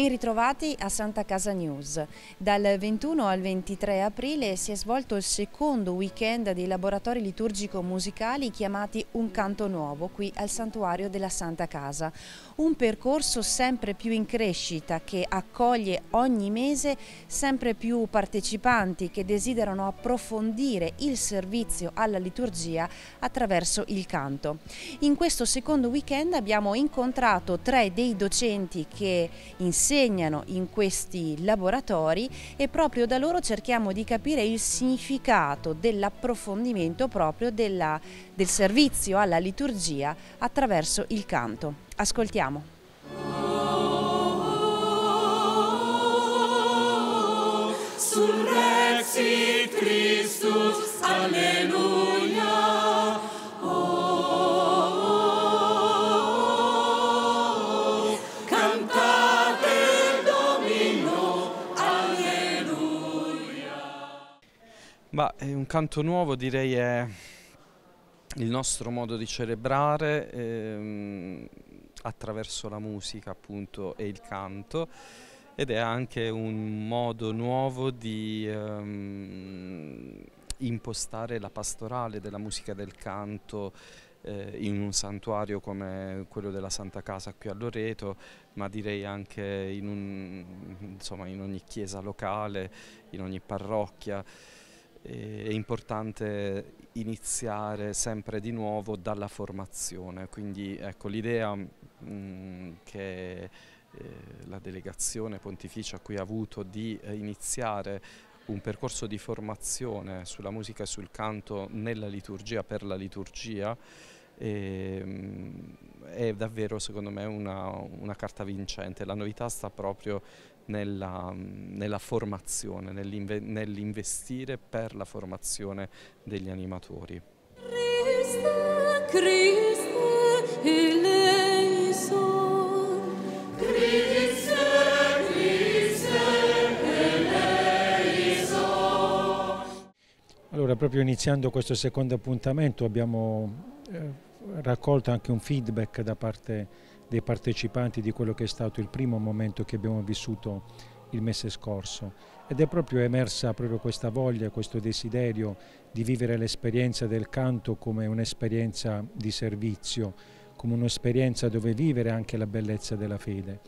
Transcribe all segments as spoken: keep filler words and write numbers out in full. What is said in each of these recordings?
Ben ritrovati a Santa Casa News. Dal ventuno al ventitré aprile si è svolto il secondo weekend dei laboratori liturgico-musicali chiamati Un Canto Nuovo qui al Santuario della Santa Casa. Un percorso sempre più in crescita che accoglie ogni mese sempre più partecipanti che desiderano approfondire il servizio alla liturgia attraverso il canto. In questo secondo weekend abbiamo incontrato tre dei docenti che insieme insegnano in questi laboratori e proprio da loro cerchiamo di capire il significato dell'approfondimento proprio della, del servizio alla liturgia attraverso il canto. Ascoltiamo. Oh, oh, sul Rexi Christus, alleluia. Oh. Ma un canto nuovo direi è il nostro modo di celebrare ehm, attraverso la musica appunto e il canto, ed è anche un modo nuovo di ehm, impostare la pastorale della musica e del canto eh, in un santuario come quello della Santa Casa qui a Loreto, ma direi anche in, un, insomma, in ogni chiesa locale, in ogni parrocchia. È importante iniziare sempre di nuovo dalla formazione, quindi ecco, l'idea che eh, la delegazione pontificia qui ha avuto di eh, iniziare un percorso di formazione sulla musica e sul canto nella liturgia, per la liturgia, eh, è davvero secondo me una, una carta vincente. La novità sta proprio Nella, nella formazione, nell'inve, nell'investire per la formazione degli animatori. Christe, Christe, eleison. Christe, Christe, eleison. Allora, proprio iniziando questo secondo appuntamento abbiamo eh, raccolto anche un feedback da parte dei partecipanti di quello che è stato il primo momento che abbiamo vissuto il mese scorso, ed è proprio emersa proprio questa voglia, questo desiderio di vivere l'esperienza del canto come un'esperienza di servizio, come un'esperienza dove vivere anche la bellezza della fede.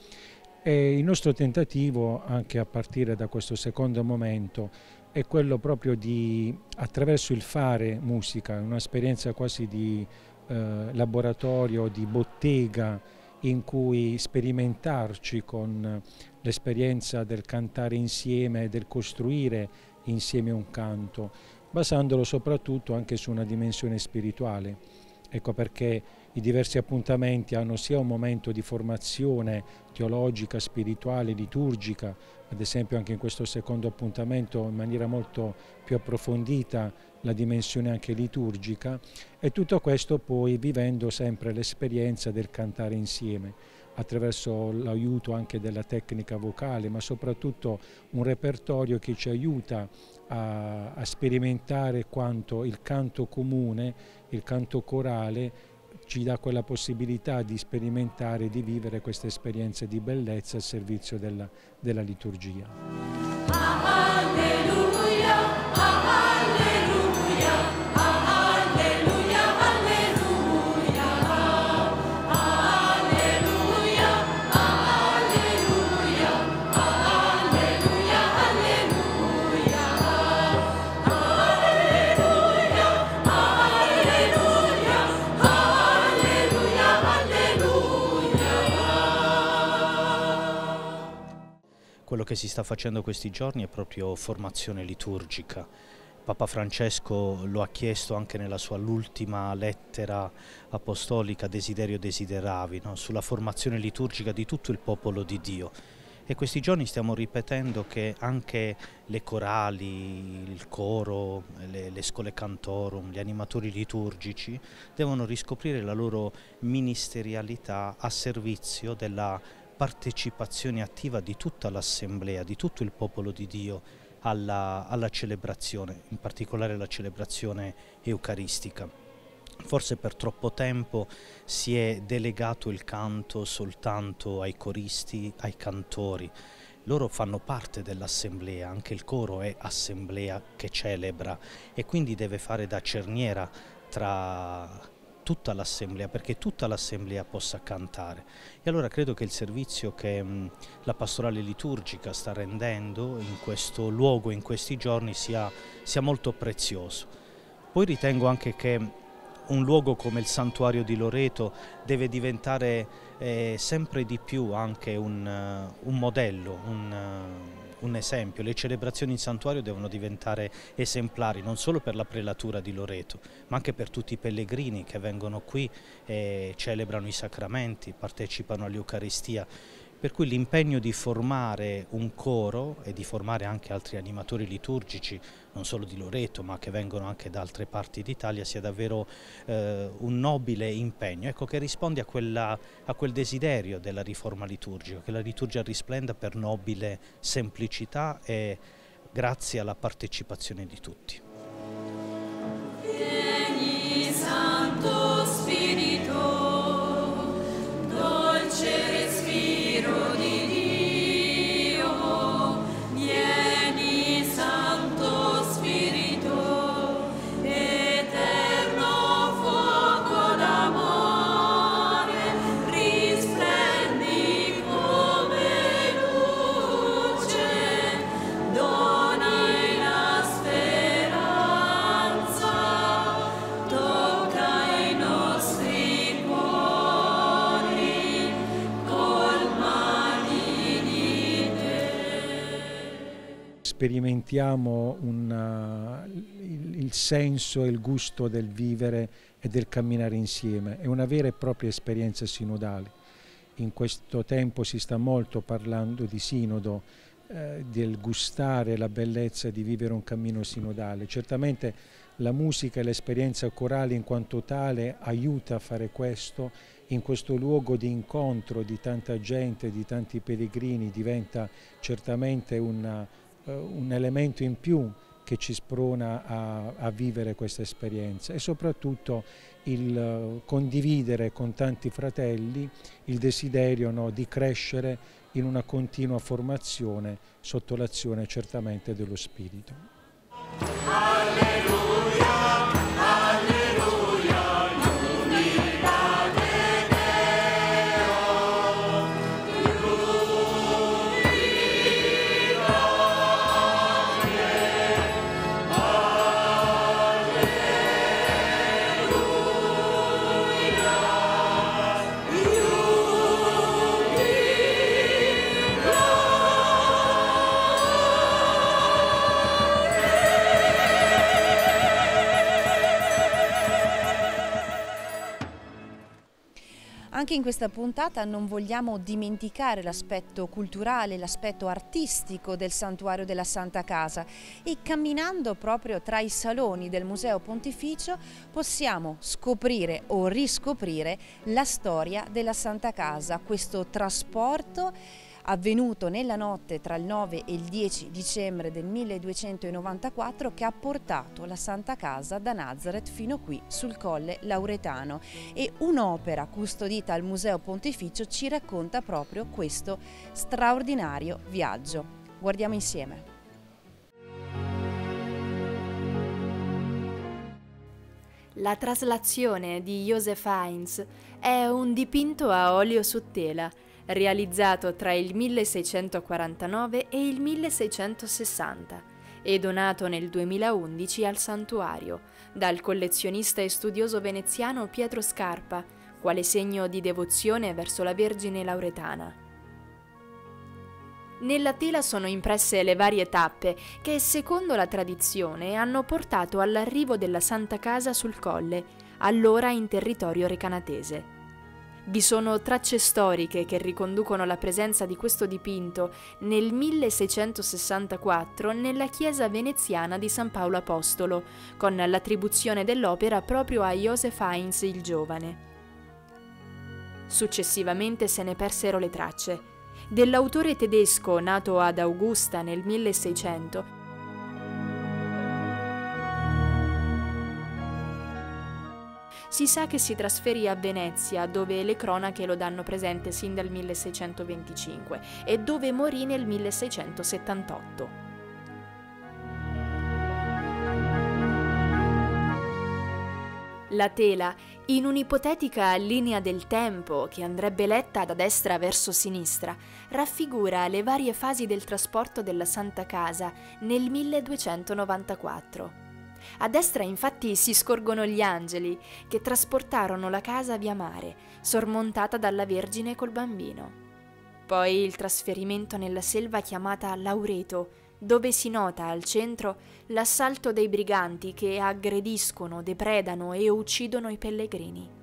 E il nostro tentativo, anche a partire da questo secondo momento, è quello proprio di, attraverso il fare musica, un'esperienza quasi di eh, laboratorio, di bottega, in cui sperimentarci con l'esperienza del cantare insieme, del costruire insieme un canto, basandolo soprattutto anche su una dimensione spirituale. Ecco perché i diversi appuntamenti hanno sia un momento di formazione teologica, spirituale, liturgica, ad esempio anche in questo secondo appuntamento in maniera molto più approfondita la dimensione anche liturgica, e tutto questo poi vivendo sempre l'esperienza del cantare insieme attraverso l'aiuto anche della tecnica vocale, ma soprattutto un repertorio che ci aiuta a, a sperimentare quanto il canto comune, il canto corale, ci dà quella possibilità di sperimentare, di vivere queste esperienze di bellezza al servizio della, della liturgia. Alleluia, alleluia, alleluia, alleluia, alleluia, alleluia, alleluia, alleluia, alleluia. Quello che si sta facendo questi giorni è proprio formazione liturgica. Papa Francesco lo ha chiesto anche nella sua ultima lettera apostolica, Desiderio Desideravi, no? Sulla formazione liturgica di tutto il popolo di Dio. E questi giorni stiamo ripetendo che anche le corali, il coro, le, le scole cantorum, gli animatori liturgici devono riscoprire la loro ministerialità a servizio della partecipazione attiva di tutta l'assemblea, di tutto il popolo di Dio alla, alla celebrazione, in particolare la celebrazione eucaristica. Forse per troppo tempo si è delegato il canto soltanto ai coristi, ai cantori. Loro fanno parte dell'assemblea, anche il coro è assemblea che celebra e quindi deve fare da cerniera tra tutta l'assemblea, perché tutta l'assemblea possa cantare. E allora credo che il servizio che mh, la pastorale liturgica sta rendendo in questo luogo, in questi giorni, sia, sia molto prezioso. Poi ritengo anche che un luogo come il Santuario di Loreto deve diventare eh, sempre di più anche un, uh, un modello, un, uh, un esempio. Le celebrazioni in santuario devono diventare esemplari non solo per la prelatura di Loreto, ma anche per tutti i pellegrini che vengono qui e celebrano i sacramenti, partecipano all'Eucaristia. Per cui l'impegno di formare un coro e di formare anche altri animatori liturgici, non solo di Loreto ma che vengono anche da altre parti d'Italia, sia davvero eh, un nobile impegno, ecco, che risponde a, quella, a quel desiderio della riforma liturgica, che la liturgia risplenda per nobile semplicità e grazie alla partecipazione di tutti. Vieni, Santo Spirito, dolce Sperimentiamo un, uh, il, il senso e il gusto del vivere e del camminare insieme. È una vera e propria esperienza sinodale. In questo tempo si sta molto parlando di sinodo, eh, del gustare la bellezza di vivere un cammino sinodale. Certamente la musica e l'esperienza corale in quanto tale aiuta a fare questo. In questo luogo di incontro di tanta gente, di tanti pellegrini, diventa certamente una un elemento in più che ci sprona a, a vivere questa esperienza, e soprattutto il condividere con tanti fratelli il desiderio, no, di crescere in una continua formazione sotto l'azione certamente dello Spirito. Alleluia! Anche in questa puntata non vogliamo dimenticare l'aspetto culturale, l'aspetto artistico del Santuario della Santa Casa, e camminando proprio tra i saloni del Museo Pontificio possiamo scoprire o riscoprire la storia della Santa Casa, questo trasporto avvenuto nella notte tra il nove e il dieci dicembre del milleduecentonovantaquattro, che ha portato la Santa Casa da Nazareth fino qui sul Colle Lauretano. E un'opera custodita al Museo Pontificio ci racconta proprio questo straordinario viaggio. Guardiamo insieme. La traslazione di Josef Heinz è un dipinto a olio su tela realizzato tra il milleseicentoquarantanove e il milleseicentosessanta e donato nel duemilaundici al santuario dal collezionista e studioso veneziano Pietro Scarpa, quale segno di devozione verso la Vergine Lauretana. Nella tela sono impresse le varie tappe che, secondo la tradizione, hanno portato all'arrivo della Santa Casa sul Colle, allora in territorio recanatese. Vi sono tracce storiche che riconducono la presenza di questo dipinto nel milleseicentosessantaquattro nella chiesa veneziana di San Paolo Apostolo, con l'attribuzione dell'opera proprio a Josef Heinz il Giovane. Successivamente se ne persero le tracce. Dell'autore tedesco, nato ad Augusta nel milleseicento, Si sa che si trasferì a Venezia, dove le cronache lo danno presente sin dal milleseicentoventicinque e dove morì nel milleseicentosettantotto. La tela, in un'ipotetica linea del tempo che andrebbe letta da destra verso sinistra, raffigura le varie fasi del trasporto della Santa Casa nel milleduecentonovantaquattro. A destra infatti si scorgono gli angeli che trasportarono la casa via mare, sormontata dalla Vergine col bambino. Poi il trasferimento nella selva chiamata Loreto, dove si nota al centro l'assalto dei briganti che aggrediscono, depredano e uccidono i pellegrini.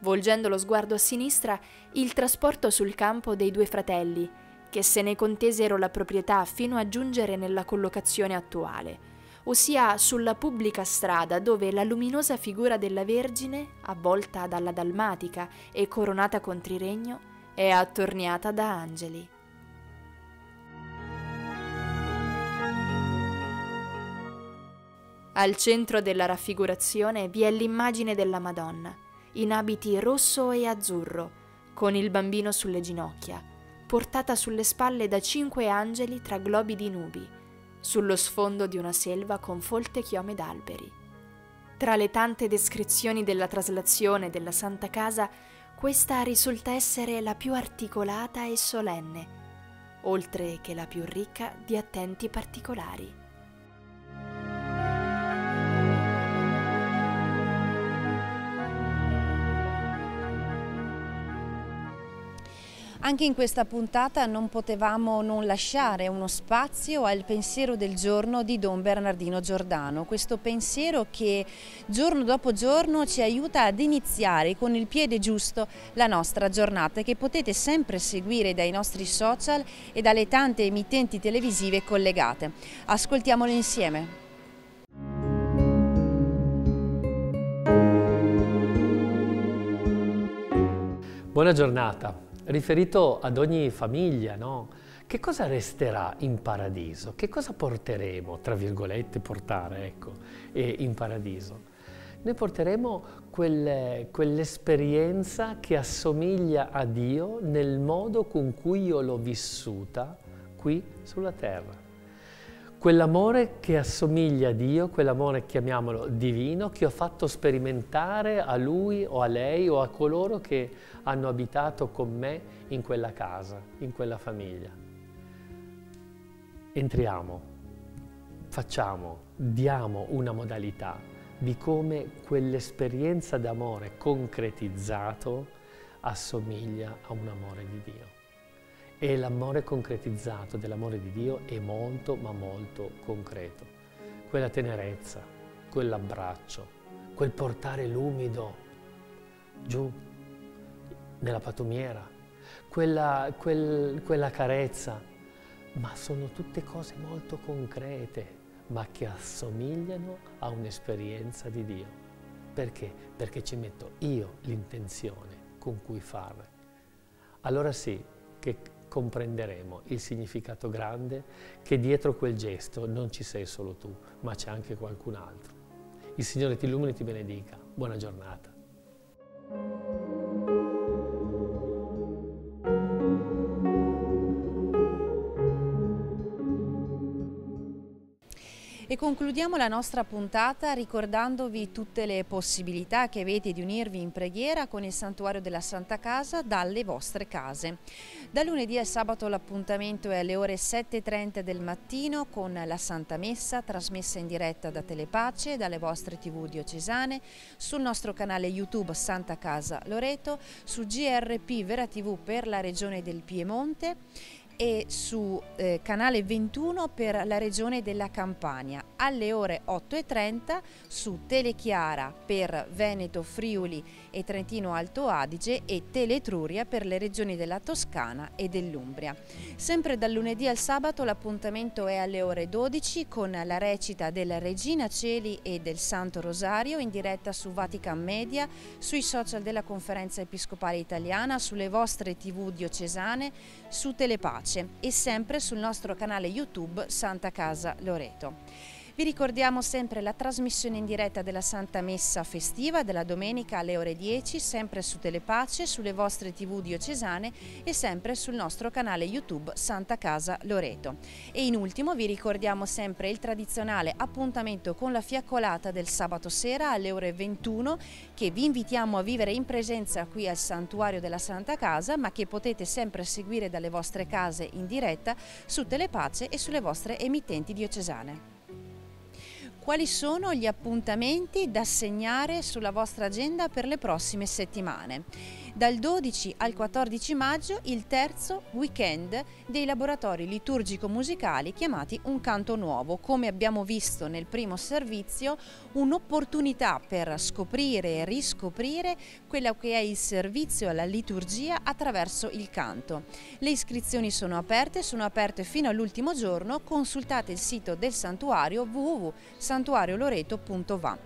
Volgendo lo sguardo a sinistra, il trasporto sul campo dei due fratelli, che se ne contesero la proprietà fino a giungere nella collocazione attuale, ossia sulla pubblica strada dove la luminosa figura della Vergine, avvolta dalla dalmatica e coronata con triregno, è attorniata da angeli. Al centro della raffigurazione vi è l'immagine della Madonna, in abiti rosso e azzurro, con il bambino sulle ginocchia, portata sulle spalle da cinque angeli tra globi di nubi, sullo sfondo di una selva con folte chiome d'alberi. Tra le tante descrizioni della traslazione della Santa Casa, questa risulta essere la più articolata e solenne, oltre che la più ricca di attenti particolari. Anche in questa puntata non potevamo non lasciare uno spazio al pensiero del giorno di Don Bernardino Giordano, questo pensiero che giorno dopo giorno ci aiuta ad iniziare con il piede giusto la nostra giornata, che potete sempre seguire dai nostri social e dalle tante emittenti televisive collegate. Ascoltiamolo insieme. Buona giornata. Riferito ad ogni famiglia, no? Che cosa resterà in paradiso? Che cosa porteremo, tra virgolette, portare, ecco, in paradiso? Noi porteremo quel, quell'esperienza che assomiglia a Dio nel modo con cui io l'ho vissuta qui sulla terra. Quell'amore che assomiglia a Dio, quell'amore, chiamiamolo, divino, che ho fatto sperimentare a lui o a lei o a coloro che hanno abitato con me in quella casa, in quella famiglia. Entriamo, facciamo, diamo una modalità di come quell'esperienza d'amore concretizzato assomiglia a un amore di Dio. E l'amore concretizzato dell'amore di Dio è molto, ma molto concreto. Quella tenerezza, quell'abbraccio, quel portare l'umido giù nella patumiera, quella, quel, quella carezza, ma sono tutte cose molto concrete, ma che assomigliano a un'esperienza di Dio. Perché? Perché ci metto io l'intenzione con cui farle. Allora sì, che comprenderemo il significato grande che dietro quel gesto non ci sei solo tu, ma c'è anche qualcun altro. Il Signore ti illumini e ti benedica. Buona giornata. E concludiamo la nostra puntata ricordandovi tutte le possibilità che avete di unirvi in preghiera con il Santuario della Santa Casa dalle vostre case. Da lunedì al sabato l'appuntamento è alle ore sette e trenta del mattino con la Santa Messa, trasmessa in diretta da Telepace, dalle vostre tv diocesane, sul nostro canale YouTube Santa Casa Loreto, su G R P Vera tivù per la regione del Piemonte e su eh, canale ventuno per la regione della Campania, alle ore otto e trenta su Telechiara per Veneto, Friuli e Trentino Alto Adige e Teletruria per le regioni della Toscana e dell'Umbria. Sempre dal lunedì al sabato l'appuntamento è alle ore dodici con la recita della Regina Cieli e del Santo Rosario in diretta su Vatican Media, sui social della Conferenza Episcopale Italiana, sulle vostre tv diocesane, su Telepace. Telepace e sempre sul nostro canale YouTube Santa Casa Loreto. Vi ricordiamo sempre la trasmissione in diretta della Santa Messa festiva della domenica alle ore dieci, sempre su Telepace, sulle vostre tv diocesane e sempre sul nostro canale YouTube Santa Casa Loreto. E in ultimo vi ricordiamo sempre il tradizionale appuntamento con la fiaccolata del sabato sera alle ore ventuno, che vi invitiamo a vivere in presenza qui al Santuario della Santa Casa, ma che potete sempre seguire dalle vostre case in diretta su Telepace e sulle vostre emittenti diocesane. Quali sono gli appuntamenti da segnare sulla vostra agenda per le prossime settimane? Dal dodici al quattordici maggio il terzo weekend dei laboratori liturgico-musicali chiamati Un Canto Nuovo. Come abbiamo visto nel primo servizio, un'opportunità per scoprire e riscoprire quello che è il servizio alla liturgia attraverso il canto. Le iscrizioni sono aperte, sono aperte fino all'ultimo giorno. Consultate il sito del santuario w w w punto santuario loreto punto va.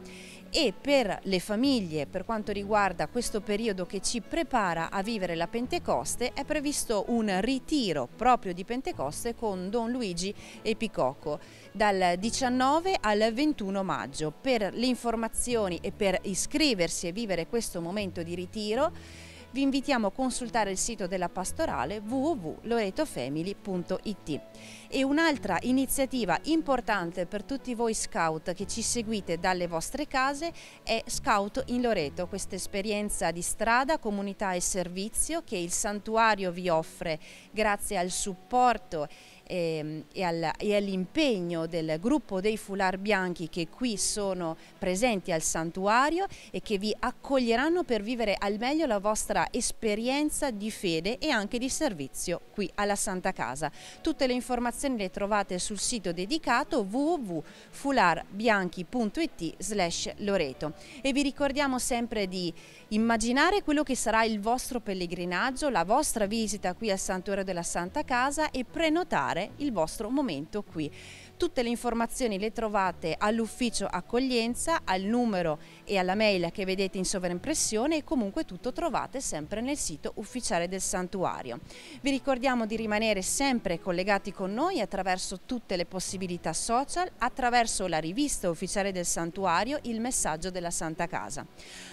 E per le famiglie, per quanto riguarda questo periodo che ci prepara a vivere la Pentecoste, è previsto un ritiro proprio di Pentecoste con Don Luigi Epicoco dal diciannove al ventuno maggio. Per le informazioni e per iscriversi e vivere questo momento di ritiro, vi invitiamo a consultare il sito della pastorale w w w punto loreto family punto it. E un'altra iniziativa importante per tutti voi scout che ci seguite dalle vostre case è Scout in Loreto, questa esperienza di strada, comunità e servizio che il santuario vi offre grazie al supporto e all'impegno del gruppo dei Foulard Bianchi che qui sono presenti al santuario e che vi accoglieranno per vivere al meglio la vostra esperienza di fede e anche di servizio qui alla Santa Casa. Tutte le informazioni le trovate sul sito dedicato w w w punto foulard bianchi punto it slash Loreto. E vi ricordiamo sempre di immaginare quello che sarà il vostro pellegrinaggio, la vostra visita qui al Santuario della Santa Casa e prenotare il vostro momento qui. Tutte le informazioni le trovate all'ufficio accoglienza, al numero e alla mail che vedete in sovraimpressione e comunque tutto trovate sempre nel sito ufficiale del santuario. Vi ricordiamo di rimanere sempre collegati con noi attraverso tutte le possibilità social, attraverso la rivista ufficiale del santuario, il messaggio della Santa Casa.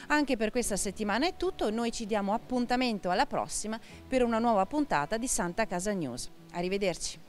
Anche per questa settimana è tutto, noi ci diamo appuntamento alla prossima per una nuova puntata di Santa Casa News. Arrivederci.